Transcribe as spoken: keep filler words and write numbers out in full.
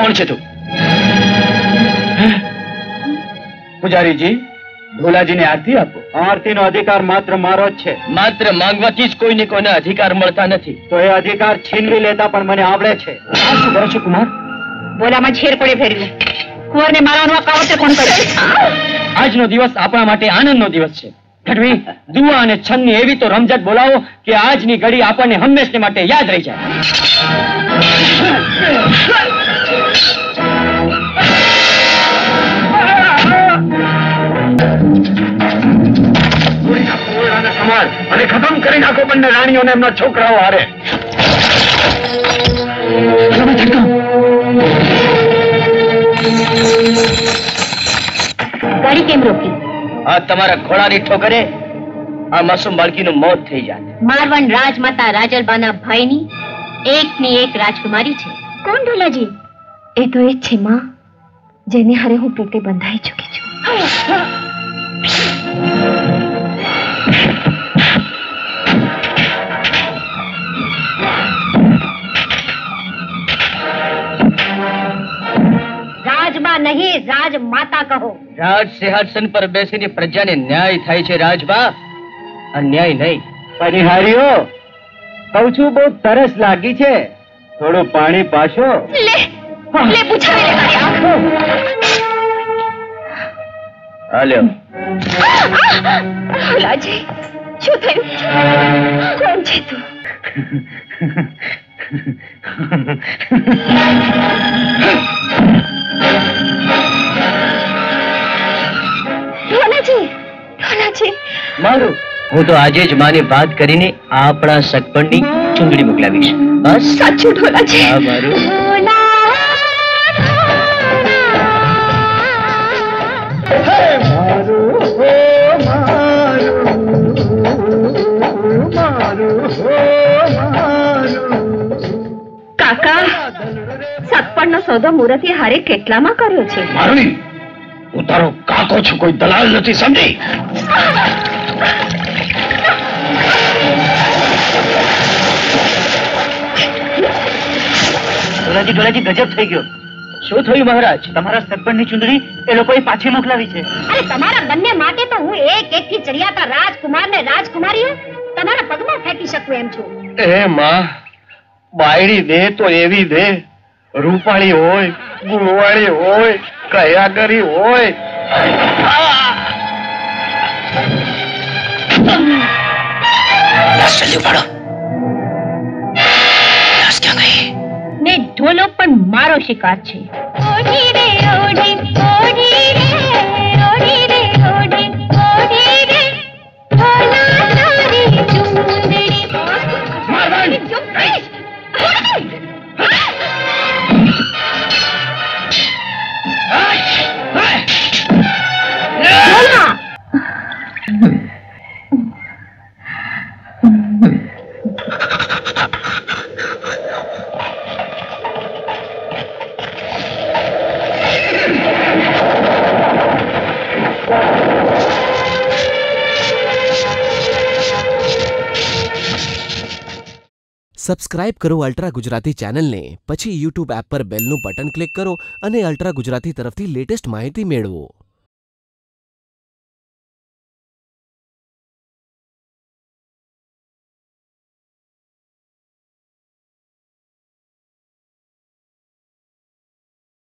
कौन छे तू? पुजारी जी, धोलाजी ने आरती आपो। आरती नो अधिकार मात्र मारो छे। मात्र मांगवाथी ज कोईने कोईना अधिकार मळता नथी। तो ए अधिकार छीनवी लेता पण मने आवडे छे। आ शुं करो छो कुमार? बोलामां छेर पडे फेर्यो। कुंवर ने मारवानो कावटे कोण कर्यो? आज नो दिवस आपणा माटे आनंद नो दिवस छे। गढ़वी दुआ अने छन्नी एवी तो रमझट बोलाओ कि आज नी घड़ी आपने हमेशने माटे याद रही जाए। खत्म करी नाखो बंने राणियों ने एमना छोकराओ हारे। गाड़ी केम रोकी? आ तमारा घोड़ा नी ठोकरे आ मासूम बाळकी नु मौत थई जाय। मारवण राजमाता राजलबाना भाई नी एक नी एक राजकुमारी छे। कोण ढोलाजी? ए तो ए छे मां जेने हारे हूं प्रीते बंधाई चुकी छु। राजबा नहीं राजमाता कहो। राज सिंहासन पर बेसीने प्रजा ने न्याय थाय छे राजबा, अन्याय नहीं। परिहारीओ कहू छू बहुत तरस लागी छे, थोड़ो पानी पाशो। ले ले पूछा ले आखो। आल्यो लाजी छू थयो? कोण छे तू? धोलाजी, धोलाजी। मारू, हूँ तो आजे ज माने बात करीने आपणा सकपणनी चुंदड़ी मोकलावीश। बस साचू धोलाजी। हां मारू। हे मारू हो मारू मारू हो मारू। काका सकपणनो सौदो मुरती हारे केटलामा कर्यो छे? मारूनी हूँ तारो काको छू, कोई दलाल नहीं समझी। धोलाजी धोलाजी गजब थई गयो। शुं थयुं महाराज? तमारा सरपंचनी चुंदड़ी ए लोकोए पाछी मोकलावी छे। अरे तमारा बन्ने माटे तो हूँ एक एक थी चढ़ियाता राजकुमार ने राजकुमारी तमारा पगमां फेंकी शकूं एम छुं। ए मां बायडी दे तो एवी दे, रूपाणी होय गुणवाणी होय कया करी होय। लाश जल्दी उपाड़ो। लाश क्या गई ने? ढोलो पण मारो शिकार छे। ओढ़ी रे ओढ़ी ओढ़ी रे ओढ़ी रे ओढ़ी ओढ़ी रे ढोला तारी चुंदड़ी। मारवाड़ी चुप रही। सब्सक्राइब करो अल्ट्रा गुजराती चैनल ने, पछी यूट्यूब ऐप पर बेलनु बटन क्लिक करो अने अल्ट्रा गुजराती तरफथी लेटेस्ट माहिती मेळवो।